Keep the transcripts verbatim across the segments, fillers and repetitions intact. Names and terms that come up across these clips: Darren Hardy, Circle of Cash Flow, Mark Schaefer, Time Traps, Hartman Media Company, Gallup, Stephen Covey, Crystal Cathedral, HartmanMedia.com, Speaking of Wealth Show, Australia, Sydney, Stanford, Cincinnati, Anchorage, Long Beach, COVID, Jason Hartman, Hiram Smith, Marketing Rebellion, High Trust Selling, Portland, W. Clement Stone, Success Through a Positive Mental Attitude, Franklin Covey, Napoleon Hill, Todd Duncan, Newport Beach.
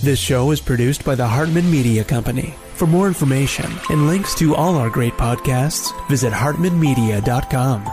This show is produced by the Hartman Media Company. For more information and links to all our great podcasts, visit Hartman Media dot com.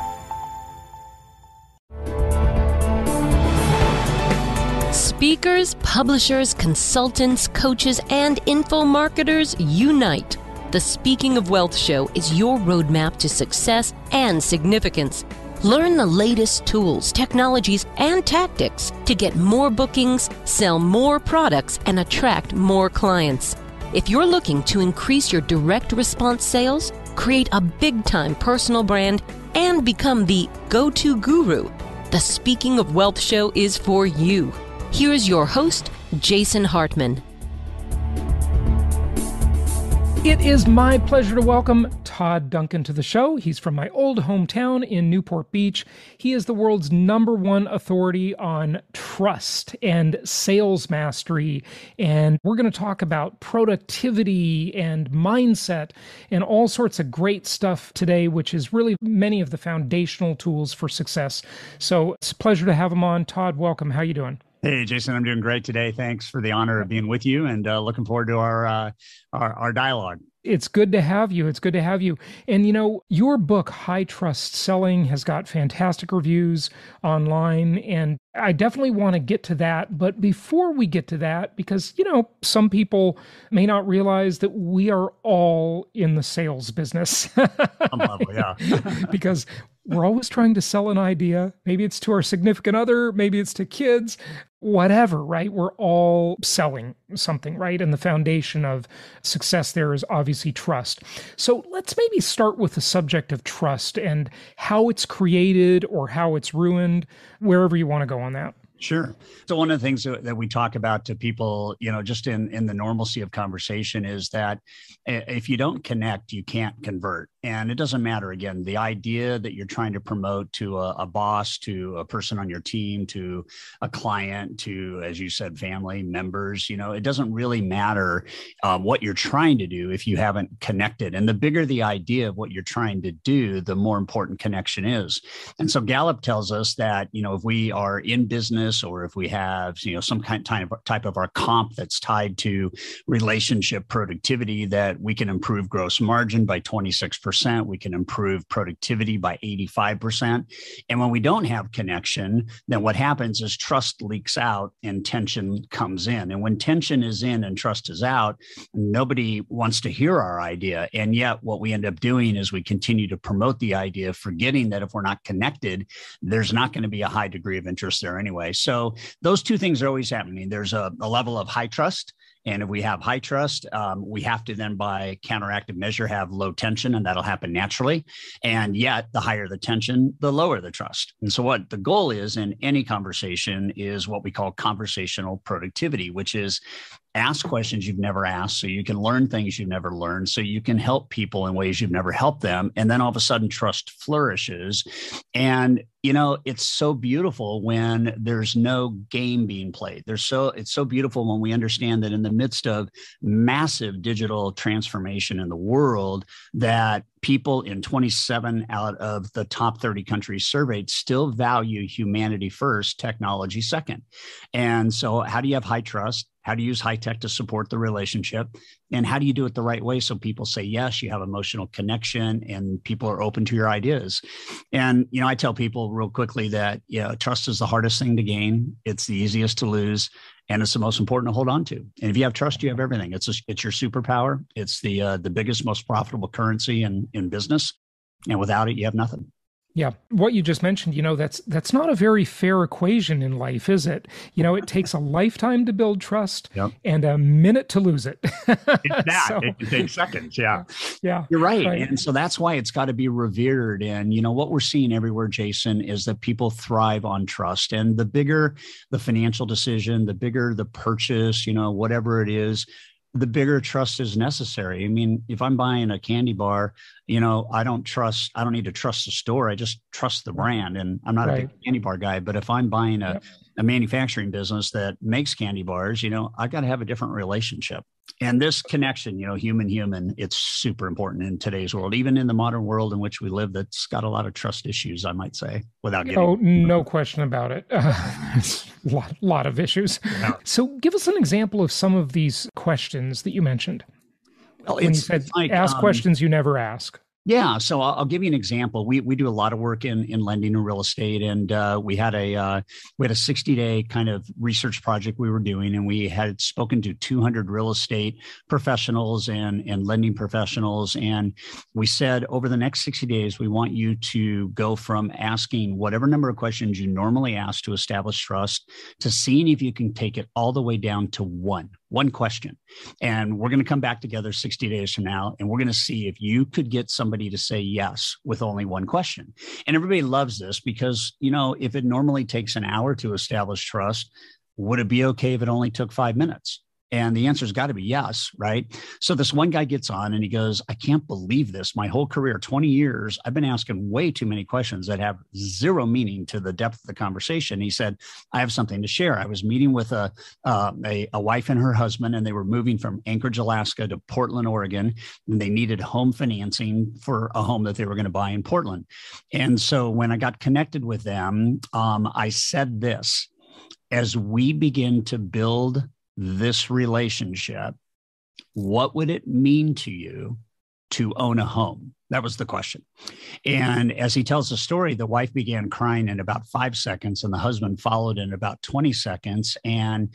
Speakers, publishers, consultants, coaches, and infomarketers unite. The Speaking of Wealth show is your roadmap to success and significance. Learn the latest tools, technologies, and tactics to get more bookings, sell more products, and attract more clients. If you're looking to increase your direct response sales, create a big-time personal brand, and become the go-to guru, the Speaking of Wealth show is for you. Here's your host, Jason Hartman. It is my pleasure to welcome Todd Duncan to the show. He's from my old hometown in Newport Beach. He is the world's number one authority on trust and sales mastery. And we're going to talk about productivity and mindset and all sorts of great stuff today, which is really many of the foundational tools for success. So it's a pleasure to have him on. Todd, welcome. How are you doing? Hey, Jason, I'm doing great today. Thanks for the honor of being with you, and uh, looking forward to our, uh, our our dialogue. It's good to have you. It's good to have you. And, you know, your book, High Trust Selling, has got fantastic reviews online, and I definitely want to get to that. But before we get to that, because, you know, some people may not realize that we are all in the sales business. I'm lovely, yeah. Because we're always trying to sell an idea. Maybe it's to our significant other, maybe it's to kids, whatever, right? We're all selling something, right? And the foundation of success there is obviously trust. So let's maybe start with the subject of trust and how it's created or how it's ruined, wherever you want to go on that. Sure. So one of the things that we talk about to people, you know, just in, in the normalcy of conversation is that if you don't connect, you can't convert. And it doesn't matter. Again, the idea that you're trying to promote to a, a boss, to a person on your team, to a client, to, as you said, family members, you know, it doesn't really matter um, what you're trying to do if you haven't connected. And the bigger the idea of what you're trying to do, the more important connection is. And so Gallup tells us that, you know, if we are in business or if we have, you know, some kind of type, type of our comp that's tied to relationship productivity, that we can improve gross margin by twenty-six percent. We can improve productivity by eighty-five percent. And when we don't have connection, then what happens is trust leaks out and tension comes in. And when tension is in and trust is out, nobody wants to hear our idea. And yet what we end up doing is we continue to promote the idea, forgetting that if we're not connected, there's not going to be a high degree of interest there anyway. So those two things are always happening. There's a, a level of high trust. And if we have high trust, um, we have to then by counteractive measure have low tension, and that'll happen naturally. And yet the higher the tension, the lower the trust. And so what the goal is in any conversation is what we call conversational productivity, which is ask questions you've never asked so you can learn things you've never learned, so you can help people in ways you've never helped them. And then all of a sudden trust flourishes. And you know, it's so beautiful when there's no game being played. There's so it's so beautiful when we understand that in the midst of massive digital transformation in the world, that people in twenty-seven out of the top thirty countries surveyed still value humanity first, technology second. And so how do you have high trust? How do you use high tech to support the relationship? And how do you do it the right way so people say yes, you have emotional connection, and people are open to your ideas? And, you know, I tell people real quickly that, you know, trust is the hardest thing to gain. It's the easiest to lose. And it's the most important to hold on to. And if you have trust, you have everything. It's a, it's your superpower. It's the uh, the biggest, most profitable currency in, in business. And without it, you have nothing. Yeah. What you just mentioned, you know, that's that's not a very fair equation in life, is it? You know, it takes a lifetime to build trust, yep, and a minute to lose it. It's that. So, it takes seconds. Yeah. Yeah. You're right. right. And so that's why it's got to be revered. And, you know, what we're seeing everywhere, Jason, is that people thrive on trust. And the bigger the financial decision, the bigger the purchase, you know, whatever it is, the bigger trust is necessary. I mean, if I'm buying a candy bar, you know, I don't trust, I don't need to trust the store. I just trust the brand. And I'm not right. a big candy bar guy, but if I'm buying a, yep. a manufacturing business that makes candy bars, you know, I've got to have a different relationship. And this connection, you know, human, human, it's super important in today's world, even in the modern world in which we live, that's got a lot of trust issues, I might say, without getting. Oh, no question about it. Uh, a lot, lot of issues. Yeah. So give us an example of some of these questions that you mentioned. Well, when it's, you said, it's like, ask um, questions you never ask. Yeah. So I'll, I'll give you an example. We we do a lot of work in, in lending and real estate. And uh, we had a uh, we had a sixty day kind of research project we were doing. And we had spoken to two hundred real estate professionals and, and lending professionals. And we said, over the next sixty days, we want you to go from asking whatever number of questions you normally ask to establish trust to seeing if you can take it all the way down to one. One question. And we're going to come back together sixty days from now, and we're going to see if you could get somebody to say yes with only one question. And everybody loves this because, you know, if it normally takes an hour to establish trust, would it be okay if it only took five minutes? And the answer's got to be yes, right? So this one guy gets on and he goes, I can't believe this. My whole career, twenty years, I've been asking way too many questions that have zero meaning to the depth of the conversation. He said, I have something to share. I was meeting with a, uh, a, a wife and her husband, and they were moving from Anchorage, Alaska to Portland, Oregon, and they needed home financing for a home that they were going to buy in Portland. And so when I got connected with them, um, I said this, as we begin to build this relationship, what would it mean to you to own a home? That was the question. And as he tells the story, the wife began crying in about five seconds, and the husband followed in about twenty seconds. And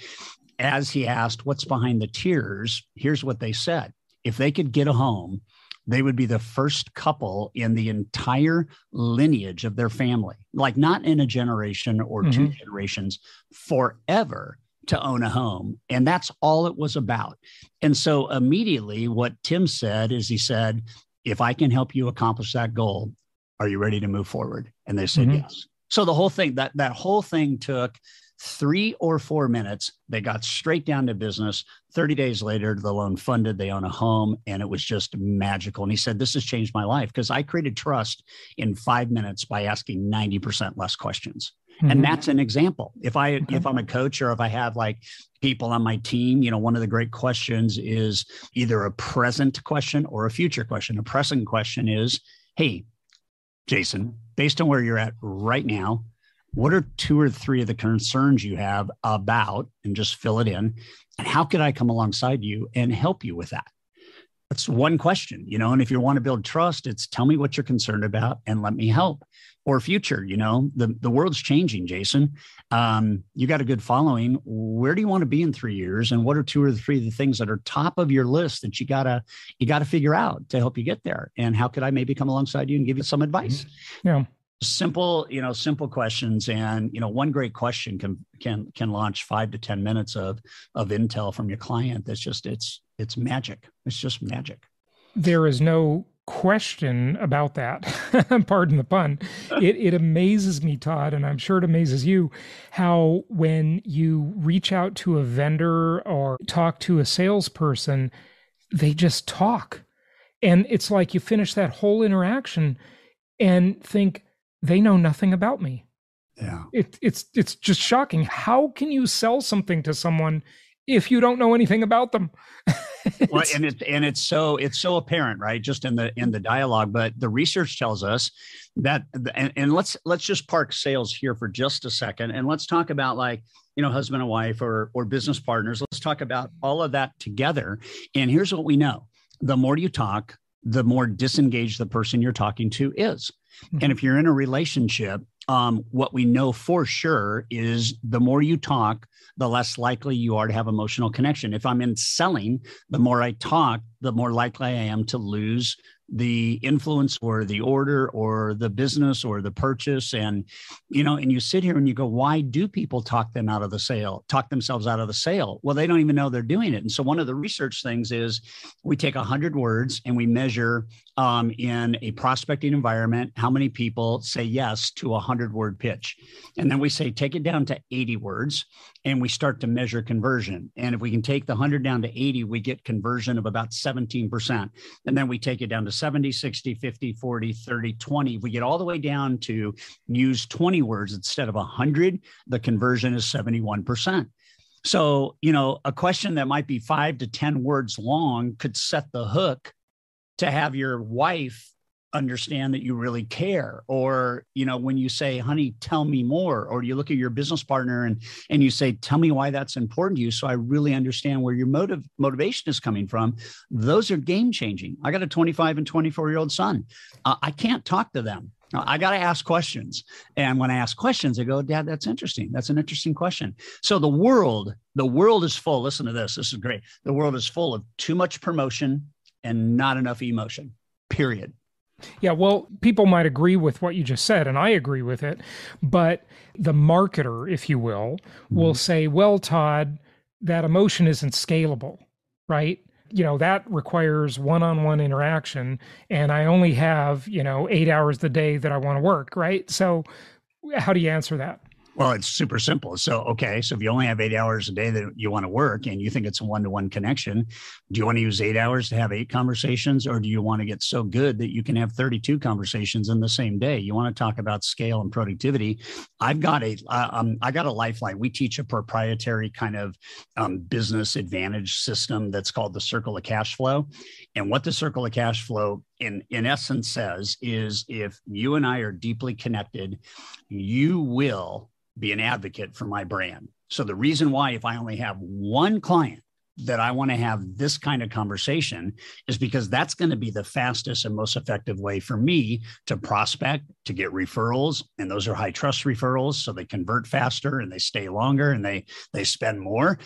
as he asked, what's behind the tears? Here's what they said. If they could get a home, they would be the first couple in the entire lineage of their family, like not in a generation or mm-hmm. two generations, forever, to own a home. And that's all it was about. And so immediately what Tim said is he said, if I can help you accomplish that goal, are you ready to move forward? And they said, mm-hmm. yes. So the whole thing, that, that whole thing took three or four minutes. They got straight down to business. thirty days later, the loan funded, they own a home, and it was just magical. And he said, this has changed my life because I created trust in five minutes by asking ninety percent less questions. Mm-hmm. And that's an example. If I, okay. if I'm a coach or if I have like people on my team, you know, one of the great questions is either a present question or a future question. A present question is, hey, Jason, based on where you're at right now, what are two or three of the concerns you have about, and just fill it in, and how could I come alongside you and help you with that? That's one question, you know, and if you want to build trust, it's tell me what you're concerned about and let me help. Or future, you know, the, the world's changing, Jason. Um, you got a good following. Where do you want to be in three years? And what are two or three of the things that are top of your list that you gotta you gotta figure out to help you get there? And how could I maybe come alongside you and give you some advice? Yeah. Simple, you know, simple questions. And, you know, one great question can can can launch five to ten minutes of of intel from your client. That's just, it's it's magic. It's just magic. There is no question about that. Pardon the pun. It, it amazes me, Todd, and I'm sure it amazes you, how when you reach out to a vendor or talk to a salesperson, they just talk. And it's like you finish that whole interaction and think, they know nothing about me. Yeah. It, it's, it's just shocking. How can you sell something to someone if you don't know anything about them? Well, and it's and it's so it's so apparent, right? Just in the in the dialogue. But the research tells us that, and, and let's let's just park sales here for just a second, and let's talk about, like, you know, husband and wife or or business partners. Let's talk about all of that together. And here's what we know: the more you talk, the more disengaged the person you're talking to is. Mm-hmm. And if you're in a relationship, um, what we know for sure is the more you talk, the less likely you are to have emotional connection. If I'm in selling, the more I talk, the more likely I am to lose the influence or the order or the business or the purchase. And, you know, and you sit here and you go, why do people talk them out of the sale, talk themselves out of the sale? Well, they don't even know they're doing it. And so one of the research things is we take a hundred words and we measure um, in a prospecting environment, how many people say yes to a hundred word pitch. And then we say, take it down to eighty words. and we start to measure conversion. And if we can take the one hundred down to eighty, we get conversion of about seventeen percent. And then we take it down to seventy, sixty, fifty, forty, thirty, twenty. If we get all the way down to use twenty words instead of one hundred, the conversion is seventy-one percent. So, you know, a question that might be five to ten words long could set the hook to have your wife understand that you really care. Or, you know, when you say, honey, tell me more, or you look at your business partner and, and you say, tell me why that's important to you, so I really understand where your motive motivation is coming from. Those are game changing. I got a twenty-five and twenty-four year old son. Uh, I can't talk to them. I got to ask questions. And when I ask questions, they go, Dad, that's interesting. That's an interesting question. So the world, the world is full. Listen to this. This is great. The world is full of too much promotion and not enough emotion, period. Yeah, well, people might agree with what you just said, and I agree with it, but the marketer, if you will, will say, well, Todd, that emotion isn't scalable, right? You know, that requires one-on-one interaction, and I only have, you know, eight hours a day that I want to work, right? So how do you answer that? Well, it's super simple. So, okay, so if you only have eight hours a day that you want to work and you think it's a one-to-one connection, do you want to use eight hours to have eight conversations, or do you want to get so good that you can have thirty-two conversations in the same day? You want to talk about scale and productivity. I've got a, um, I got a lifeline. We teach a proprietary kind of um, business advantage system that's called the Circle of Cash Flow. And what the Circle of Cash Flow in, in essence says is, if you and I are deeply connected, you will be an advocate for my brand. So the reason why, if I only have one client that I want to have this kind of conversation, is because that's going to be the fastest and most effective way for me to prospect, to get referrals. And those are high trust referrals. So they convert faster and they stay longer and they, they spend more.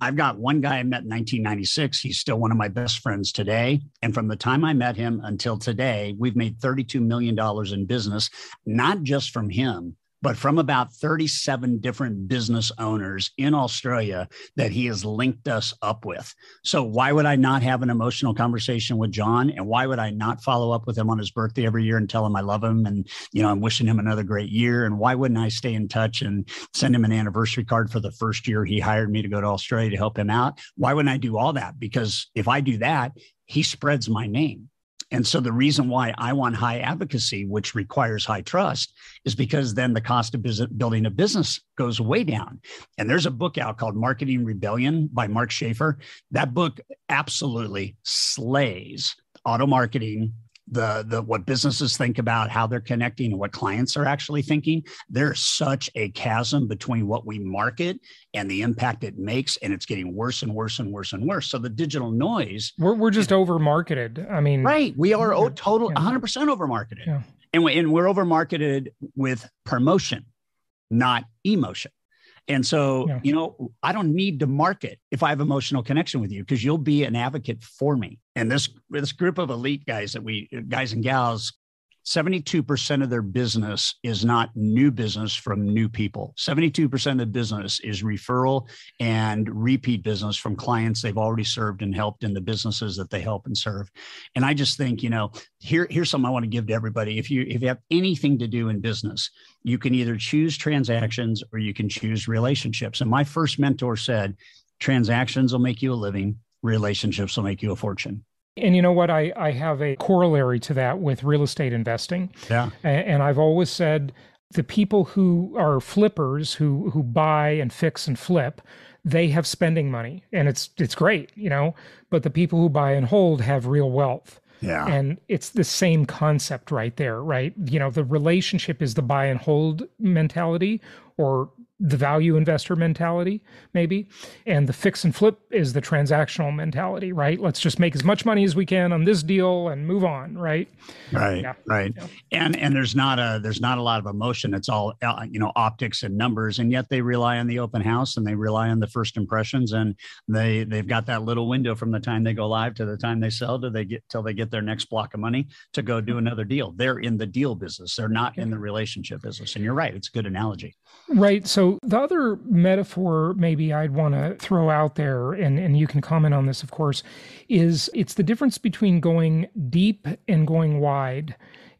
I've got one guy I met in nineteen ninety-six. He's still one of my best friends today. And from the time I met him until today, we've made thirty-two million dollars in business, not just from him, but from about thirty-seven different business owners in Australia that he has linked us up with. So why would I not have an emotional conversation with John? And why would I not follow up with him on his birthday every year and tell him I love him and, you know, I'm wishing him another great year? And why wouldn't I stay in touch and send him an anniversary card for the first year he hired me to go to Australia to help him out? Why wouldn't I do all that? Because if I do that, he spreads my name. And so the reason why I want high advocacy, which requires high trust, is because then the cost of business, building a business goes way down. And there's a book out called Marketing Rebellion by Mark Schaefer. That book absolutely slays auto marketing, the, the what businesses think about how they're connecting and what clients are actually thinking. There's such a chasm between what we market and the impact it makes, and it's getting worse and worse and worse and worse. So the digital noise. We're, we're just over-marketed. I mean. Right. We are yeah, total yeah. one hundred percent over-marketed. Yeah. And, we, and we're over-marketed with promotion, not emotion. And so, yeah. you know, I don't need to market if I have emotional connection with you, because you'll be an advocate for me. And this, this group of elite guys that we, guys and gals, seventy-two percent of their business is not new business from new people. seventy-two percent of the business is referral and repeat business from clients they've already served and helped in the businesses that they help and serve. And I just think, you know, here, here's something I want to give to everybody. If you, if you have anything to do in business, you can either choose transactions or you can choose relationships. And my first mentor said, transactions will make you a living. Relationships will make you a fortune. And you know what? I, I have a corollary to that with real estate investing. Yeah. And I've always said the people who are flippers, who who buy and fix and flip, they have spending money, and it's it's great, you know. But the people who buy and hold have real wealth. Yeah. And it's the same concept right there, right? You know, the relationship is the buy and hold mentality, or the value investor mentality, maybe. And the fix and flip is the transactional mentality, right? Let's just make as much money as we can on this deal and move on, right? Right, yeah. right. Yeah. And and there's not a there's not a lot of emotion. It's all, you know, optics and numbers, and yet they rely on the open house and they rely on the first impressions, and they they've got that little window from the time they go live to the time they sell to they get till they get their next block of money to go do another deal. They're in the deal business. They're not in the relationship business. And you're right. It's a good analogy. Right. So So the other metaphor maybe I'd want to throw out there, and, and you can comment on this, of course, is it's the difference between going deep and going wide.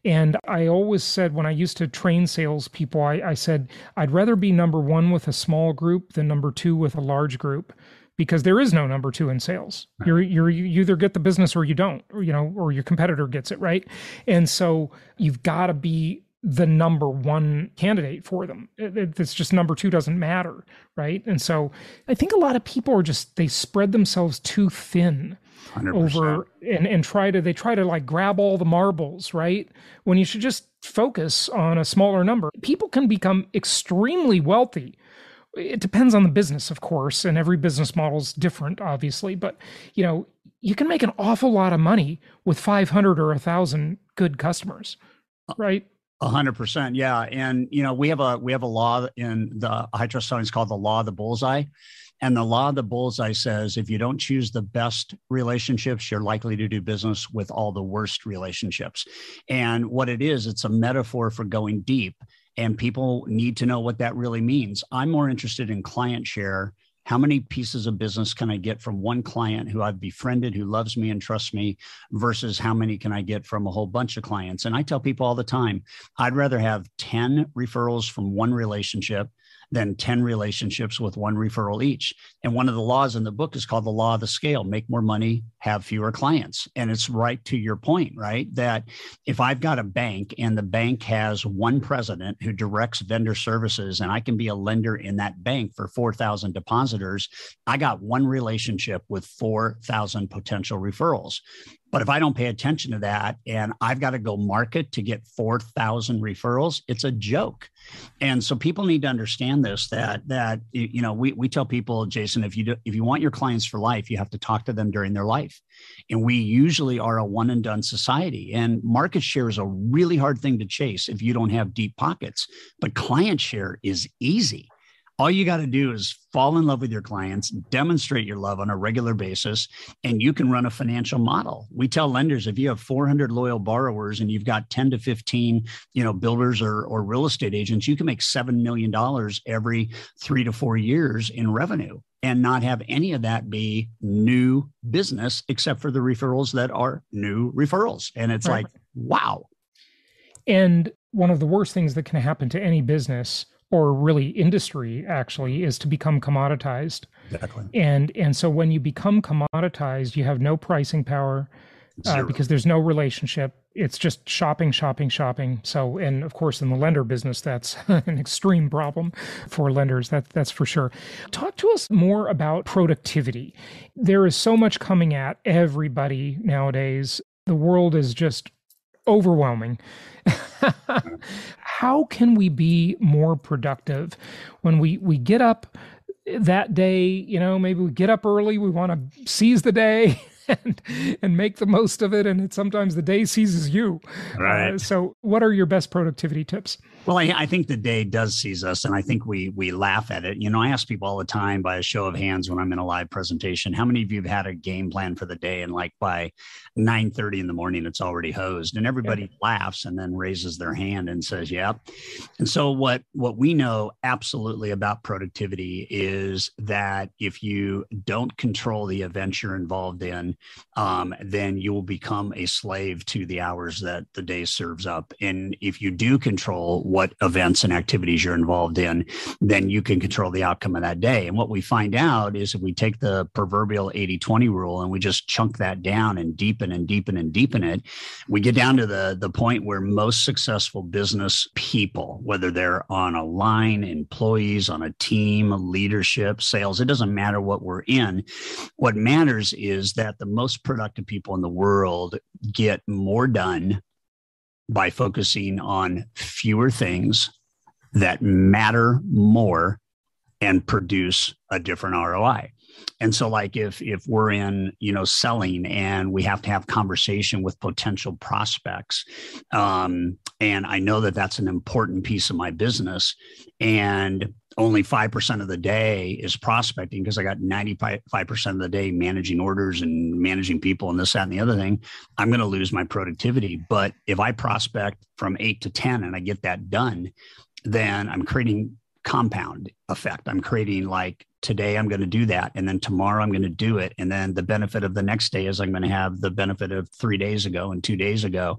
And I always said, when I used to train salespeople, I, I said, I'd rather be number one with a small group than number two with a large group, because there is no number two in sales. You're, you're, you either get the business or you don't, or, you know, or your competitor gets it, right? And so you've got to be the number one candidate for them. It's just number two doesn't matter, right? And so I think a lot of people are just, they spread themselves too thin one hundred percent. Over and, and try to, they try to like grab all the marbles, right? When you should just focus on a smaller number. People can become extremely wealthy. It depends on the business, of course, and every business model is different, obviously, but you know, you can make an awful lot of money with five hundred or a thousand good customers, right? A hundred percent. Yeah. And, you know, we have a, we have a law in the high trust selling, it's called the law of the bullseye. And the law of the bullseye says, if you don't choose the best relationships, you're likely to do business with all the worst relationships. And what it is, it's a metaphor for going deep, and people need to know what that really means. I'm more interested in client share. How many pieces of business can I get from one client who I've befriended, who loves me and trusts me, versus how many can I get from a whole bunch of clients? And I tell people all the time, I'd rather have ten referrals from one relationship than ten relationships with one referral each. And one of the laws in the book is called the law of the scale: make more money, have fewer clients. And it's right to your point, right? That if I've got a bank and the bank has one president who directs vendor services, and I can be a lender in that bank for four thousand depositors, I got one relationship with four thousand potential referrals. But if I don't pay attention to that and I've got to go market to get four thousand referrals, it's a joke. And so people need to understand this, that, that, you know, we, we tell people, Jason, if you do, if you want your clients for life, you have to talk to them during their life. And we usually are a one and done society, and market share is a really hard thing to chase if you don't have deep pockets, but client share is easy. All you got to do is fall in love with your clients, demonstrate your love on a regular basis, and you can run a financial model. We tell lenders, if you have four hundred loyal borrowers and you've got ten to fifteen, you know, builders or, or real estate agents, you can make seven million dollars every three to four years in revenue and not have any of that be new business, except for the referrals that are new referrals. And it's right. Like, wow. And one of the worst things that can happen to any business, or really industry actually, is to become commoditized. Exactly. And and so when you become commoditized, you have no pricing power uh, because there's no relationship. It's just shopping, shopping, shopping. So, and of course, in the lender business, that's an extreme problem for lenders. That, that's for sure. Talk to us more about productivity. There is so much coming at everybody nowadays. The world is just overwhelming. How can we be more productive when we, we get up that day? You know, maybe we get up early, we want to seize the day and, and make the most of it. And it, sometimes the day seizes you. Right. Uh, so what are your best productivity tips? Well, I, I think the day does seize us, and I think we we laugh at it. You know, I ask people all the time by a show of hands when I'm in a live presentation, how many of you have had a game plan for the day, and like by nine thirty in the morning, it's already hosed? And everybody yeah. laughs and then raises their hand and says, yeah. And so what, what we know absolutely about productivity is that if you don't control the events you're involved in, um, then you will become a slave to the hours that the day serves up. And if you do control what events and activities you're involved in, then you can control the outcome of that day. And what we find out is if we take the proverbial eighty twenty rule and we just chunk that down and deepen and deepen and deepen it, we get down to the, the point where most successful business people, whether they're on a line, employees, on a team, leadership, sales, it doesn't matter what we're in. What matters is that the most productive people in the world get more done by focusing on fewer things that matter more and produce a different R O I. And so like if if we're in, you know, selling and we have to have conversation with potential prospects, um, and I know that that's an important piece of my business, and only five percent of the day is prospecting because I got ninety-five percent of the day managing orders and managing people and this, that, and the other thing, I'm going to lose my productivity. But if I prospect from eight to ten and I get that done, then I'm creating compound effect. I'm creating like, today I'm going to do that, and then tomorrow I'm going to do it, and then the benefit of the next day is I'm going to have the benefit of three days ago and two days ago.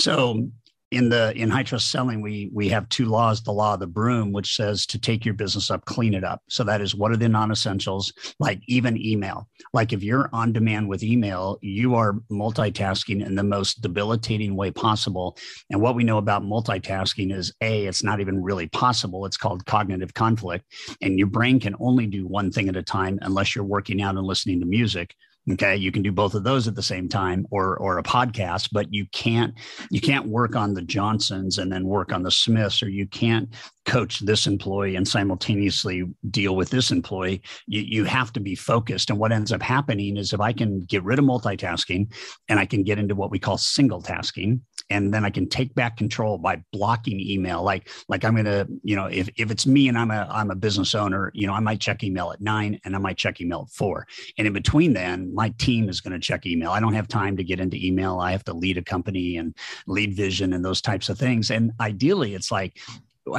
So in the in high trust selling, we we have two laws: the law of the broom, which says to take your business up, clean it up. So that is, what are the non-essentials? Like even email. Like if you're on demand with email, you are multitasking in the most debilitating way possible. And what we know about multitasking is A, it's not even really possible. It's called cognitive conflict, and your brain can only do one thing at a time unless you're working out and listening to music. Okay, you can do both of those at the same time, or or a podcast, but you can't you can't work on the Johnsons and then work on the Smiths, or you can't coach this employee and simultaneously deal with this employee. You, you have to be focused. And what ends up happening is, if I can get rid of multitasking and I can get into what we call single tasking, and then I can take back control by blocking email. Like, like I'm going to, you know, if, if it's me and I'm a, I'm a business owner, you know, I might check email at nine and I might check email at four. And in between then, my team is going to check email. I don't have time to get into email. I have to lead a company and lead vision and those types of things. And ideally it's like,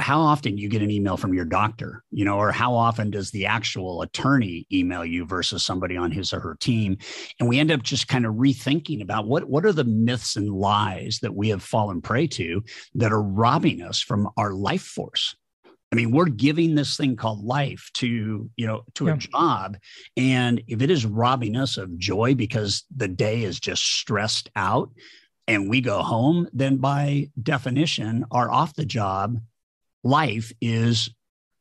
how often you get an email from your doctor, you know, or how often does the actual attorney email you versus somebody on his or her team? And we end up just kind of rethinking about what, what are the myths and lies that we have fallen prey to that are robbing us from our life force. I mean, we're giving this thing called life to, you know, to yeah. a job. And if it is robbing us of joy because the day is just stressed out and we go home, then by definition, our off the job life is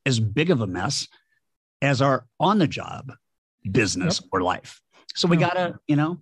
as big of a mess as our on-the-job business yep. or life. So we gotta, you know,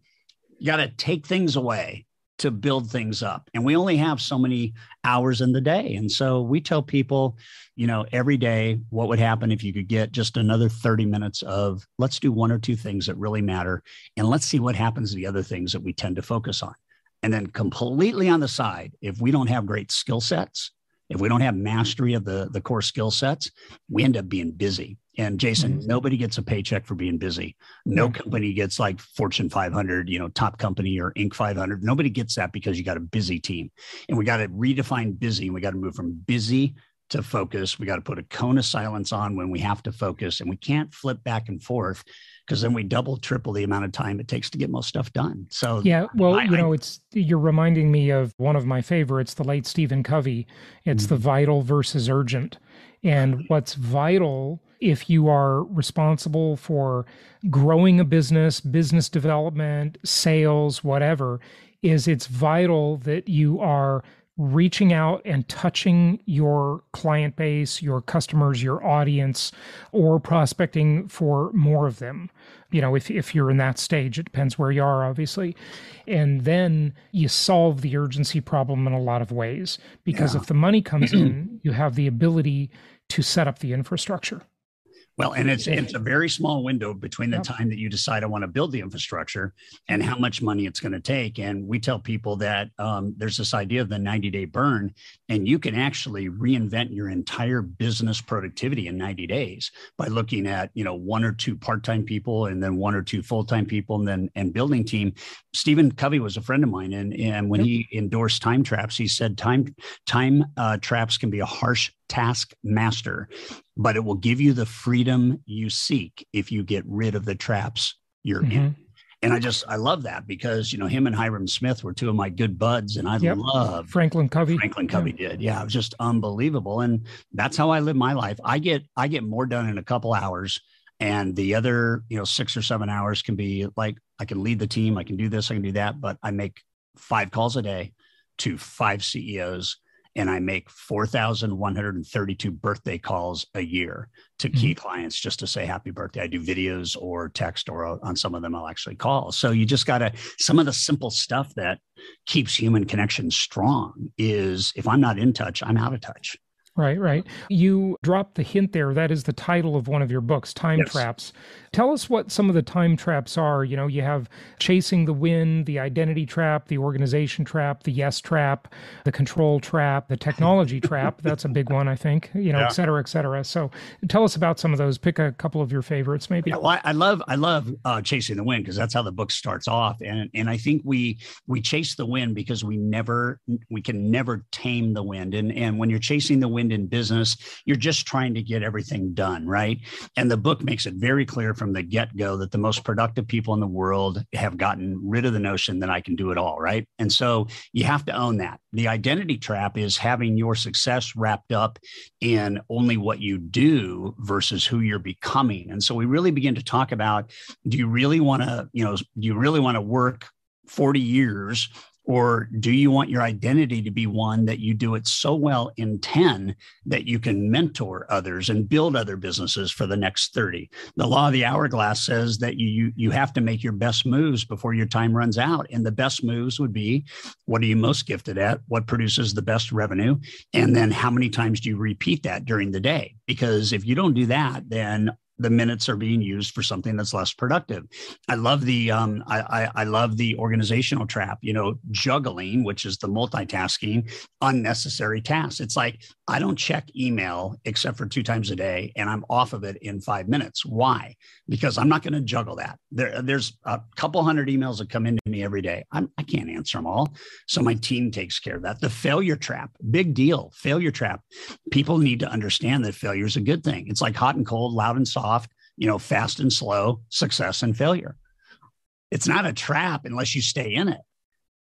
gotta take things away to build things up. And we only have so many hours in the day. And so we tell people, you know, every day, what would happen if you could get just another thirty minutes of, let's do one or two things that really matter. And let's see what happens to the other things that we tend to focus on. And then completely on the side, if we don't have great skill sets, if we don't have mastery of the, the core skill sets, we end up being busy. And Jason, mm-hmm. nobody gets a paycheck for being busy. No yeah. company gets like Fortune five hundred, you know, top company or Inc five hundred. Nobody gets that because you got a busy team. And we got to redefine busy. And we got to move from busy to focus. We got to put a cone of silence on when we have to focus. And we can't flip back and forth, because then we double, triple the amount of time it takes to get most stuff done. So yeah, well, I, you know, it's you're reminding me of one of my favorites, the late Stephen Covey. It's mm-hmm. the vital versus urgent. And what's vital, if you are responsible for growing a business, business development, sales, whatever, is it's vital that you are reaching out and touching your client base, your customers, your audience, or prospecting for more of them. You know, if, if you're in that stage, it depends where you are, obviously. And then you solve the urgency problem in a lot of ways, because yeah. if the money comes in, you have the ability to set up the infrastructure. Well, and it's it's a very small window between the time that you decide I want to build the infrastructure and how much money it's going to take. And we tell people that um, there's this idea of the ninety-day burn, and you can actually reinvent your entire business productivity in ninety days by looking at, you know, one or two part-time people and then one or two full-time people and then and building team. Stephen Covey was a friend of mine, and and when yep. he endorsed Time Traps, he said time time uh, traps can be a harsh task master, but it will give you the freedom you seek if you get rid of the traps you're mm-hmm. in. And I just, I love that, because, you know, him and Hiram Smith were two of my good buds, and I yep. love Franklin Covey. Franklin Covey yeah. did. Yeah. It was just unbelievable. And that's how I live my life. I get, I get more done in a couple hours, and the other, you know, six or seven hours can be like, I can lead the team. I can do this. I can do that. But I make five calls a day to five C E Os, and I make four thousand one hundred thirty-two birthday calls a year to key mm-hmm. clients just to say happy birthday. I do videos or text, or on some of them I'll actually call. So you just got to, some of the simple stuff that keeps human connection strong is, if I'm not in touch, I'm out of touch. Right, right. You dropped the hint there. That is the title of one of your books, Time yes. Traps. Tell us what some of the time traps are. You know, you have chasing the wind, the identity trap, the organization trap, the yes trap, the control trap, the technology trap. That's a big one, I think, you know, yeah. et cetera, et cetera. So tell us about some of those. Pick a couple of your favorites, maybe. Yeah, well, I love I love uh, chasing the wind, because that's how the book starts off. And and I think we we chase the wind because we never we can never tame the wind. And and when you're chasing the wind in business, you're just trying to get everything done, right? And the book makes it very clear from the get-go that the most productive people in the world have gotten rid of the notion that I can do it all, right? And so you have to own that. The identity trap is having your success wrapped up in only what you do versus who you're becoming. And so we really begin to talk about, do you really want to, you know, do you really want to work forty years? Or do you want your identity to be one that you do it so well in ten that you can mentor others and build other businesses for the next thirty? The law of the hourglass says that you, you have to make your best moves before your time runs out. And the best moves would be, what are you most gifted at? What produces the best revenue? And then how many times do you repeat that during the day? Because if you don't do that, then the minutes are being used for something that's less productive. I love the um, I, I, I love the organizational trap, you know, juggling, which is the multitasking, unnecessary tasks. It's like, I don't check email except for two times a day, and I'm off of it in five minutes. Why? Because I'm not going to juggle that. There, there's a couple hundred emails that come into me every day. I'm, I can't answer them all. So my team takes care of that. The failure trap, big deal, failure trap. People need to understand that failure is a good thing. It's like hot and cold, loud and soft. Off, you know, fast and slow, success and failure. It's not a trap unless you stay in it.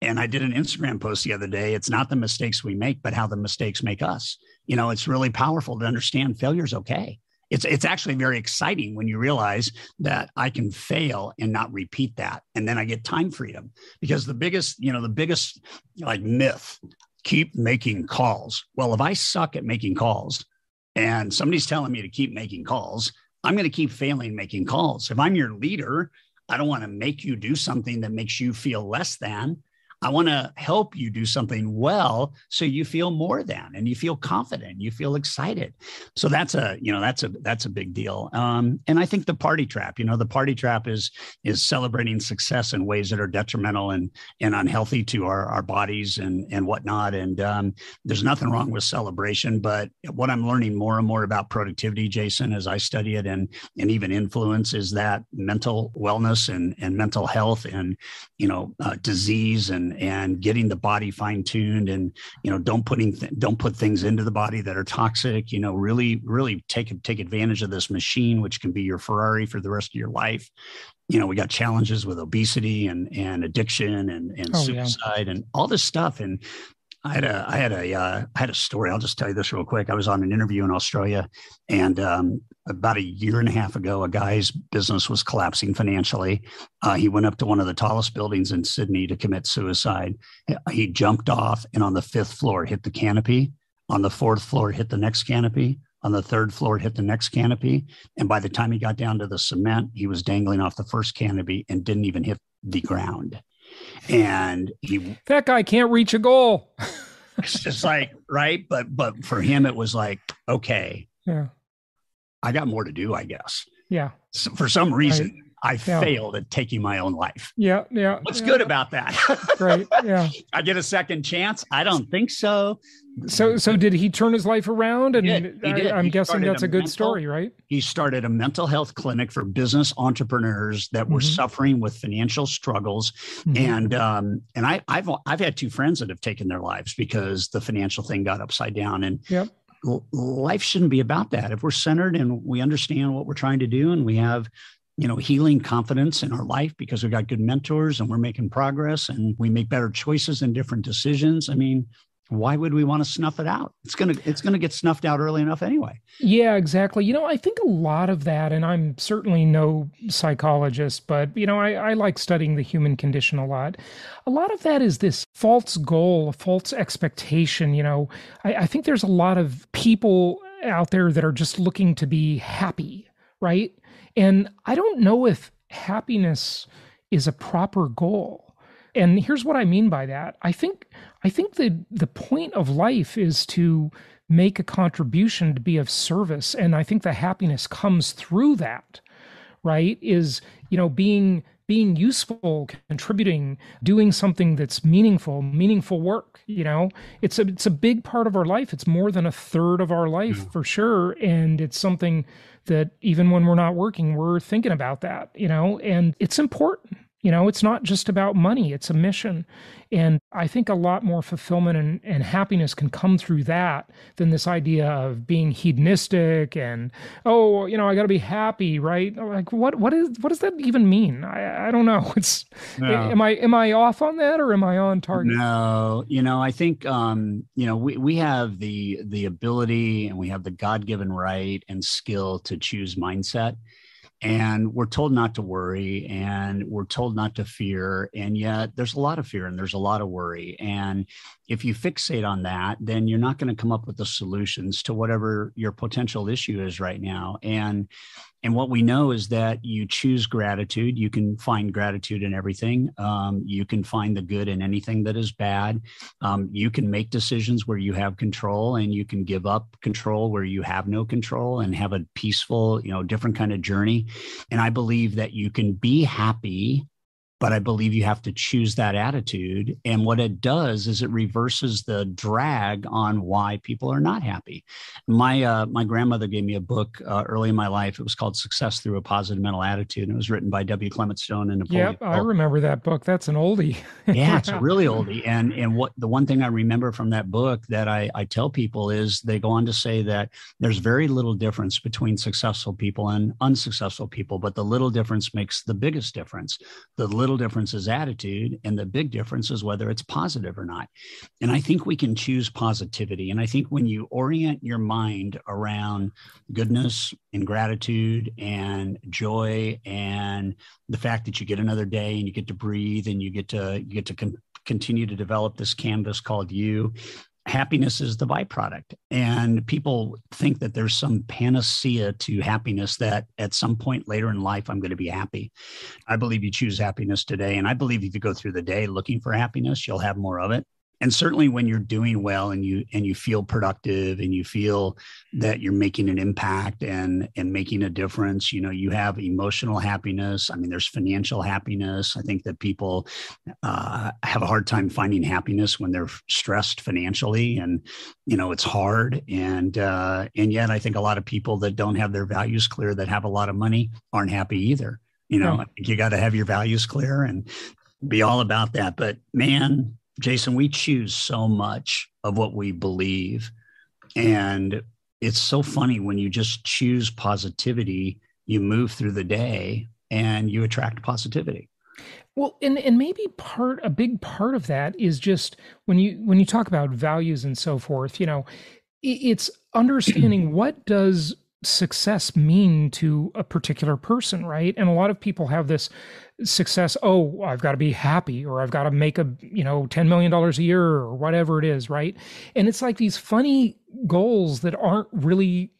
And I did an Instagram post the other day. It's not the mistakes we make, but how the mistakes make us. You know, it's really powerful to understand failure is okay. It's, it's actually very exciting when you realize that I can fail and not repeat that. And then I get time freedom, because the biggest, you know, the biggest like myth, keep making calls. Well, if I suck at making calls and somebody's telling me to keep making calls, I'm going to keep failing making calls. If I'm your leader, I don't want to make you do something that makes you feel less than. I want to help you do something well so you feel more than, and you feel confident, you feel excited. So that's a, you know, that's a, that's a big deal. Um, and I think the party trap, you know, the party trap is, is celebrating success in ways that are detrimental and, and unhealthy to our, our bodies and, and whatnot. And um, there's nothing wrong with celebration, but what I'm learning more and more about productivity, Jason, as I study it and, and even influence, is that mental wellness and, and mental health and, you know, uh, disease and, and getting the body fine-tuned, and, you know, don't putting, th- don't put things into the body that are toxic, you know, really, really take, take advantage of this machine, which can be your Ferrari for the rest of your life. You know, we got challenges with obesity and, and addiction and, and oh, suicide yeah. and all this stuff. And I had a, I had a, uh, I had a story. I'll just tell you this real quick. I was on an interview in Australia, and um, about a year and a half ago, a guy's business was collapsing financially. Uh, he went up to one of the tallest buildings in Sydney to commit suicide. He jumped off, and on the fifth floor, hit the canopy. On the fourth floor, hit the next canopy. On the third floor, hit the next canopy. And by the time he got down to the cement, he was dangling off the first canopy and didn't even hit the ground. And he, that guy can't reach a goal. It's just like, right. But, but for him, it was like, okay, yeah, I got more to do, I guess. Yeah. So for some reason, I, I yeah. failed at taking my own life. Yeah. Yeah. What's yeah. good about that? Right. Yeah. I get a second chance. I don't think so. So, so did he turn his life around? And he did. He did. I, I'm he guessing that's a, a good mental, story, right? He started a mental health clinic for business entrepreneurs that were mm-hmm. suffering with financial struggles. Mm-hmm. And, um, and I, I've, I've had two friends that have taken their lives because the financial thing got upside down. And yep. life shouldn't be about that. If we're centered and we understand what we're trying to do, and we have, you know, healing confidence in our life because we've got good mentors and we're making progress and we make better choices and different decisions. I mean, why would we want to snuff it out? It's going to, it's going to get snuffed out early enough anyway. Yeah, exactly. You know, I think a lot of that, and I'm certainly no psychologist, but, you know, I, I like studying the human condition a lot. A lot of that is this false goal, a false expectation. You know, I, I think there's a lot of people out there that are just looking to be happy, right? And I don't know if happiness is a proper goal. And here's what I mean by that. I think I think the, the point of life is to make a contribution, to be of service. And I think the happiness comes through that, right? Is, you know, being being useful, contributing, doing something that's meaningful, meaningful work, you know? It's a it's a big part of our life. It's more than a third of our life yeah. for sure. And it's something that even when we're not working, we're thinking about that, you know, and it's important. You know, it's not just about money, it's a mission. And I think a lot more fulfillment and, and happiness can come through that than this idea of being hedonistic and, oh, you know, I got to be happy, right? Like, what, what is, what does that even mean? I, I don't know. It's, no. am I, am I off on that or am I on target? No, you know, I think, um, you know, we, we have the, the ability and we have the God-given right and skill to choose mindset. And we're told not to worry and we're told not to fear. And yet there's a lot of fear and there's a lot of worry. And if you fixate on that, then you're not going to come up with the solutions to whatever your potential issue is right now. And and what we know is that you choose gratitude. You can find gratitude in everything. Um, you can find the good in anything that is bad. Um, you can make decisions where you have control, and you can give up control where you have no control and have a peaceful, you know, different kind of journey. And I believe that you can be happy, but I believe you have to choose that attitude. And what it does is it reverses the drag on why people are not happy. My uh, my grandmother gave me a book uh, early in my life. It was called Success Through a Positive Mental Attitude. And it was written by W. Clement Stone and Napoleon Hill. Yep, I remember that book. That's an oldie. Yeah, it's a really oldie. And and what the one thing I remember from that book that I, I tell people is they go on to say that there's very little difference between successful people and unsuccessful people, but the little difference makes the biggest difference. The little difference is attitude, and the big difference is whether it's positive or not. And I think we can choose positivity. And I think when you orient your mind around goodness and gratitude and joy and the fact that you get another day and you get to breathe and you get to you get to con- continue to develop this canvas called you, happiness is the byproduct. And people think that there's some panacea to happiness, that at some point later in life, I'm going to be happy. I believe you choose happiness today. And I believe if you go through the day looking for happiness, you'll have more of it. And certainly when you're doing well and you and you feel productive and you feel that you're making an impact and and making a difference, you know, you have emotional happiness. I mean, there's financial happiness. I think that people uh, have a hard time finding happiness when they're stressed financially, and, you know, it's hard. And uh, and yet I think a lot of people that don't have their values clear, that have a lot of money, aren't happy either. You know, yeah. I think you got to have your values clear and be all about that. But man, Jason, we choose so much of what we believe. And it's so funny when you just choose positivity, you move through the day and you attract positivity. Well, and, and maybe part, a big part of that is just when you, when you talk about values and so forth, you know, it's understanding what does success mean to a particular person, right? And a lot of people have this success, oh, I've got to be happy, or I've got to make a, you know, ten million dollars a year or whatever it is, right? And it's like these funny goals that aren't really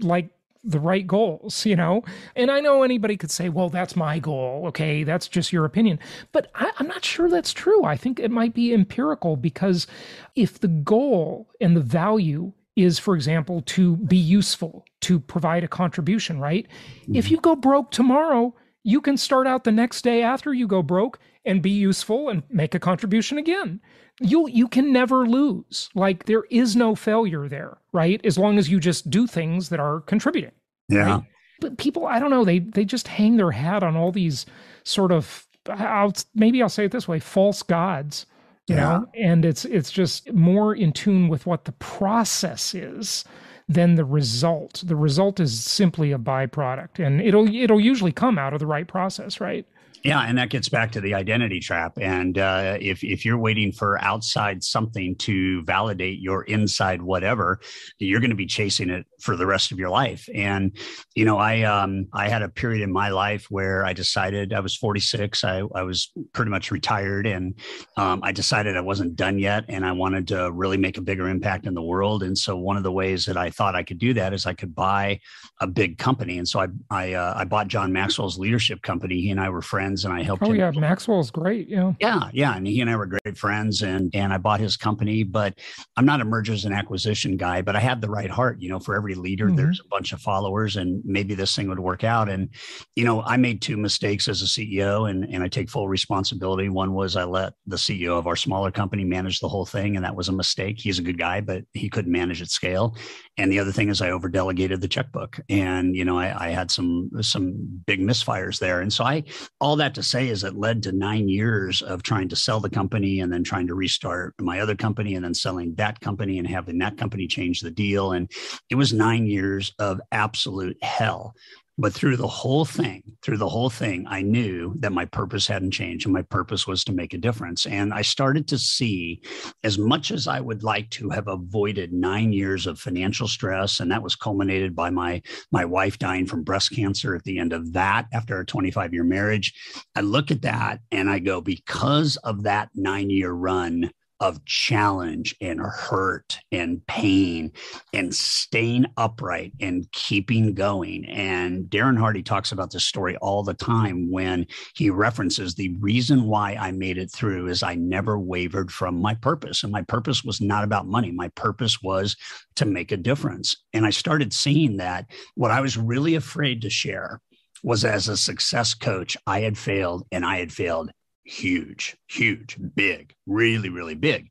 like the right goals, you know? And I know anybody could say, well, that's my goal. Okay, that's just your opinion. But I, I'm not sure that's true. I think it might be empirical, because if the goal and the value is, for example, to be useful, to provide a contribution, right? Mm-hmm. If you go broke tomorrow, you can start out the next day after you go broke and be useful and make a contribution again. You you can never lose. Like, there is no failure there, right? As long as you just do things that are contributing. Yeah. Right? But people, I don't know, they they just hang their hat on all these sort of, I'll, maybe I'll say it this way, false gods. You know, yeah. And it's it's just more in tune with what the process is than the result. The result is simply a byproduct, and it'll it'll usually come out of the right process, right? Yeah, and that gets back to the identity trap. And uh, if if you're waiting for outside something to validate your inside whatever, you're going to be chasing it for the rest of your life. And you know, I um, I had a period in my life where I decided I was forty-six. I I was pretty much retired, and um, I decided I wasn't done yet, and I wanted to really make a bigger impact in the world. And so one of the ways that I thought I could do that is I could buy a big company. And so I I uh, I bought John Maxwell's leadership company. He and I were friends. And I helped. Oh him. Yeah, Maxwell's great. Yeah, yeah, yeah. And he and I were great friends, and and I bought his company. But I'm not a mergers and acquisition guy. But I had the right heart, you know. For every leader, mm-hmm. there's a bunch of followers, and maybe this thing would work out. And you know, I made two mistakes as a C E O, and and I take full responsibility. One was I let the C E O of our smaller company manage the whole thing, and that was a mistake. He's a good guy, but he couldn't manage at scale. And the other thing is I overdelegated the checkbook, and you know, I, I had some some big misfires there. And so I all. all that to say is it led to nine years of trying to sell the company and then trying to restart my other company and then selling that company and having that company change the deal. And it was nine years of absolute hell. But through the whole thing, through the whole thing, I knew that my purpose hadn't changed, and my purpose was to make a difference. And I started to see, as much as I would like to have avoided nine years of financial stress, and that was culminated by my, my wife dying from breast cancer at the end of that after a twenty-five year marriage, I look at that and I go, because of that nine year run of challenge and hurt and pain and staying upright and keeping going. And Darren Hardy talks about this story all the time when he references the reason why I made it through is I never wavered from my purpose. And my purpose was not about money. My purpose was to make a difference. And I started seeing that what I was really afraid to share was, as a success coach, I had failed and I had failed huge, huge, big, really, really big.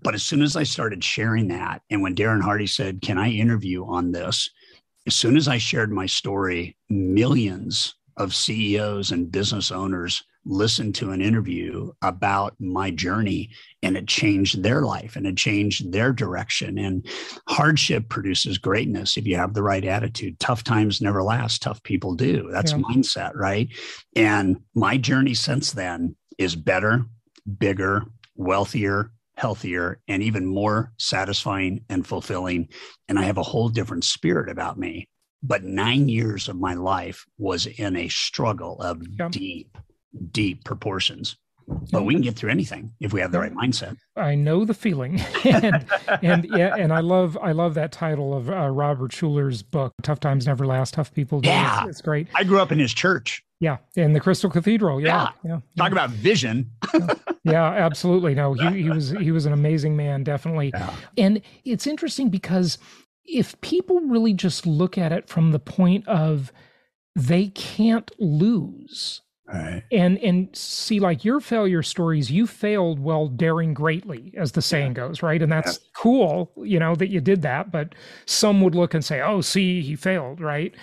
But as soon as I started sharing that, and when Darren Hardy said, "Can I interview on this?" As soon as I shared my story, millions of C E Os and business owners listened to an interview about my journey, and it changed their life and it changed their direction. And hardship produces greatness if you have the right attitude. Tough times never last. Tough people do. That's yeah. mindset, right? And my journey since then is better, bigger, wealthier, healthier, and even more satisfying and fulfilling. And I have a whole different spirit about me. But nine years of my life was in a struggle of yeah. deep, deep proportions. But we can get through anything if we have the right mindset. I know the feeling, and and yeah, and I love I love that title of uh, Robert Schuller's book, "Tough Times Never Last, Tough People Do." Yeah, it's, it's great. I grew up in his church. Yeah, in the Crystal Cathedral. Yeah, yeah. yeah. Talk about vision. yeah. yeah, absolutely. No, he he was he was an amazing man, definitely. Yeah. And it's interesting because if people really just look at it from the point of they can't lose. Right. And and see, like your failure stories, you failed while daring greatly, as the saying yeah. goes, right? And that's yeah. cool, you know, that you did that, but some would look and say, oh, see, he failed, right?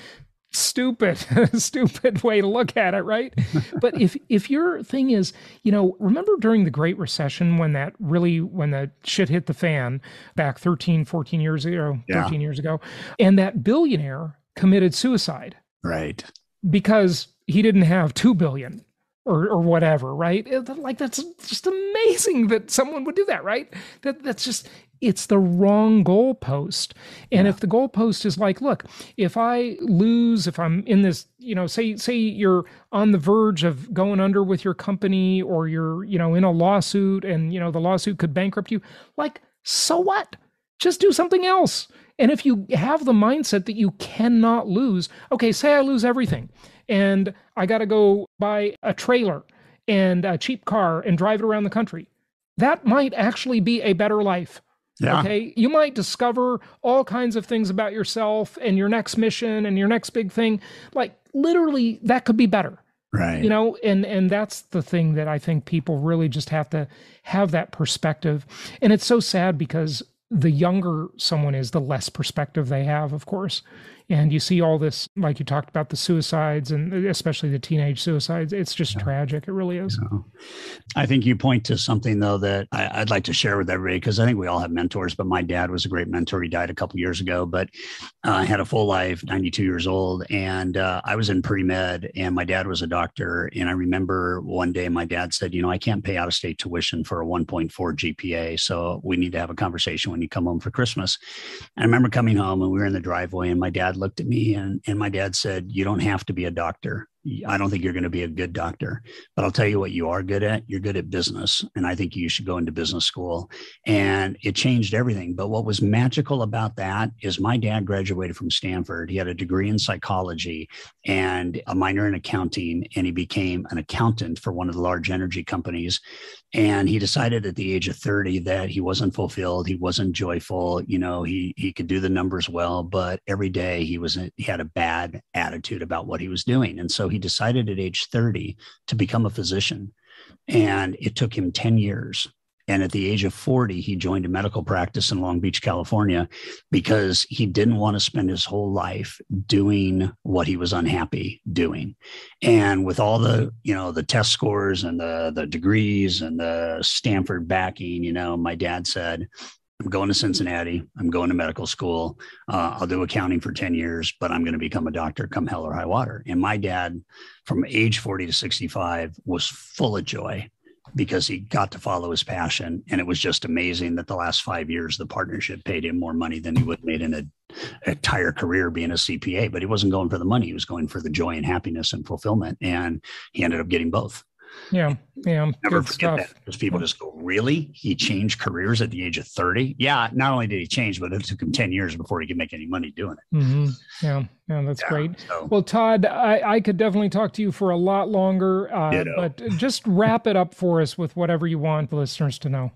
Stupid, stupid way to look at it, right? But if if your thing is, you know, remember during the Great Recession when that really, when the shit hit the fan back thirteen, fourteen years ago, yeah. thirteen years ago, and that billionaire committed suicide. Right. Because he didn't have two billion dollars or, or whatever, right? Like, that's just amazing that someone would do that, right? That That's just, it's the wrong goalpost. And yeah. if the goalpost is like, look, if I lose, if I'm in this, you know, say, say you're on the verge of going under with your company, or you're, you know, in a lawsuit and, you know, the lawsuit could bankrupt you, like, so what? Just do something else. And if you have the mindset that you cannot lose, okay, say I lose everything, and I got to go buy a trailer and a cheap car and drive it around the country. That might actually be a better life. Yeah. Okay. You might discover all kinds of things about yourself and your next mission and your next big thing. Like, literally, that could be better. Right. You know, and, and that's the thing that I think people really just have to have that perspective. And it's so sad because the younger someone is, the less perspective they have, of course. And you see all this, like you talked about, the suicides, and especially the teenage suicides. It's just yeah. tragic. It really is. Yeah. I think you point to something, though, that I, I'd like to share with everybody, because I think we all have mentors, but my dad was a great mentor. He died a couple years ago, but I uh, had a full life, ninety-two years old, and uh, I was in pre-med, and my dad was a doctor. And I remember one day my dad said, you know, I can't pay out-of-state tuition for a one point four G P A, so we need to have a conversation when you come home for Christmas. And I remember coming home, and we were in the driveway, and my dad looked at me and, and my dad said, you don't have to be a doctor. I don't think you're going to be a good doctor, but I'll tell you what you are good at. You're good at business. And I think you should go into business school. And it changed everything. But what was magical about that is my dad graduated from Stanford. He had a degree in psychology and a minor in accounting. And he became an accountant for one of the large energy companies. And he decided at the age of thirty that he wasn't fulfilled. He wasn't joyful. You know, he, he could do the numbers well, but every day he was, he had a bad attitude about what he was doing. And so he He decided at age thirty to become a physician, and it took him ten years And at the age of forty, he joined a medical practice in Long Beach, California, because he didn't want to spend his whole life doing what he was unhappy doing. And with all the, you know, the test scores and the, the degrees and the Stanford backing, you know, my dad said, I'm going to Cincinnati. I'm going to medical school. Uh, I'll do accounting for ten years, but I'm going to become a doctor come hell or high water. And my dad, from age forty to sixty-five, was full of joy because he got to follow his passion. And it was just amazing that the last five years, the partnership paid him more money than he would have made in a, a entire career being a C P A. But he wasn't going for the money. He was going for the joy and happiness and fulfillment. And he ended up getting both. Yeah. Yeah. Never forget that, because people just go, really? He changed careers at the age of thirty? Yeah. Not only did he change, but it took him ten years before he could make any money doing it. Mm-hmm. Yeah. Yeah. That's yeah, great. So. Well, Todd, I, I could definitely talk to you for a lot longer, uh, but just wrap it up for us with whatever you want the listeners to know.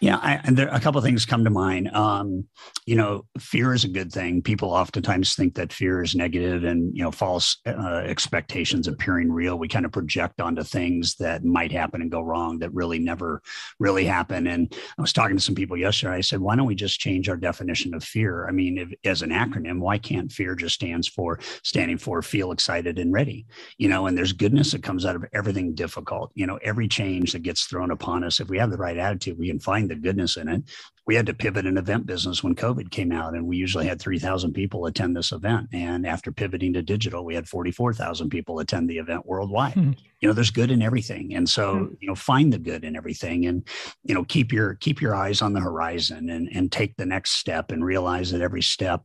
Yeah. I, and there, a couple of things come to mind. Um, you know, fear is a good thing. People oftentimes think that fear is negative and, you know, false uh, expectations appearing real. We kind of project onto things that might happen and go wrong that really never really happen. And I was talking to some people yesterday. I said, why don't we just change our definition of fear? I mean, if, as an acronym, why can't fear just stands for standing for feel excited and ready, you know, and there's goodness that comes out of everything difficult, you know, every change that gets thrown upon us. If we have the right attitude, we can find the goodness in it. We had to pivot an event business when COVID came out, and we usually had three thousand people attend this event. And after pivoting to digital, we had forty-four thousand people attend the event worldwide. Mm-hmm. You know, there's good in everything. And so, mm-hmm. you know, find the good in everything and, you know, keep your, keep your eyes on the horizon and, and take the next step and realize that every step,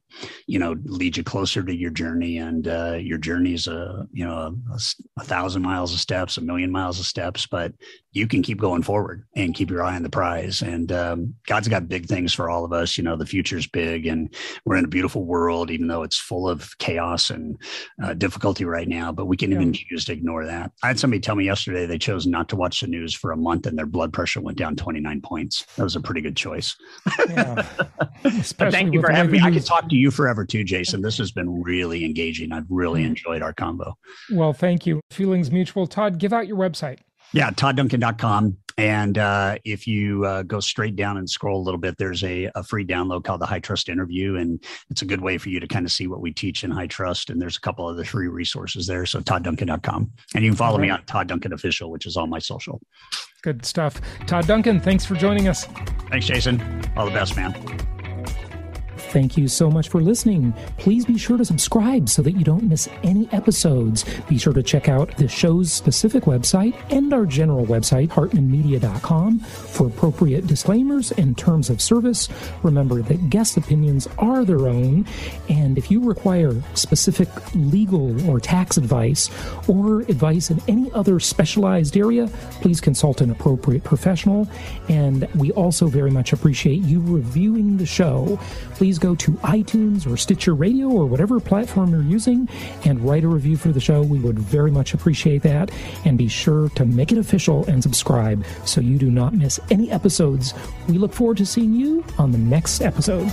you know, leads you closer to your journey. And uh, your journey is a, you know, a, a thousand miles of steps, a million miles of steps, but you can keep going forward and keep your eye on the prize. And um, God's got big things for all of us. You know, the future's big and we're in a beautiful world, even though it's full of chaos and uh, difficulty right now, but we can yeah. even choose to ignore that. I had somebody tell me yesterday, they chose not to watch the news for a month and their blood pressure went down twenty-nine points. That was a pretty good choice. Yeah. Thank you for having me. I could talk to you forever too, Jason. This has been really engaging. I've really enjoyed our combo. Well, thank you. Feelings mutual. Todd, give out your website. Yeah, todd duncan dot com. And uh, if you uh, go straight down and scroll a little bit, there's a, a free download called the High Trust Interview. And it's a good way for you to kind of see what we teach in High Trust. And there's a couple other free resources there. So todd duncan dot com. And you can follow right. me on Todd Duncan Official, which is all my social. Good stuff. Todd Duncan, thanks for joining us. Thanks, Jason. All the best, man. Thank you so much for listening. Please be sure to subscribe so that you don't miss any episodes. Be sure to check out the show's specific website and our general website, hartman media dot com, for appropriate disclaimers and terms of service. Remember that guest opinions are their own, and if you require specific legal or tax advice or advice in any other specialized area, please consult an appropriate professional. And we also very much appreciate you reviewing the show. Please go to iTunes or Stitcher Radio or whatever platform you're using and write a review for the show. We would very much appreciate that. And be sure to make it official and subscribe so you do not miss any episodes. We look forward to seeing you on the next episode.